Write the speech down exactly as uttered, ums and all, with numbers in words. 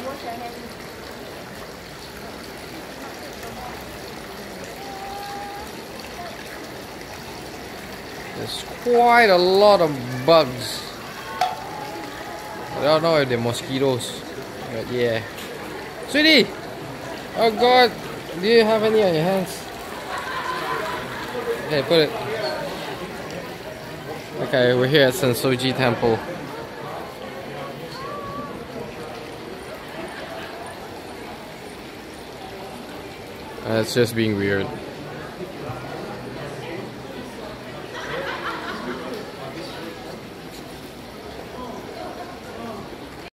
and wash your hands. There's quite a lot of bugs. I don't know if they're mosquitoes, but yeah. Sweetie! Oh god! Do you have any on your hands? Okay, put it. Okay, we're here at Sensoji Temple. That's just being weird.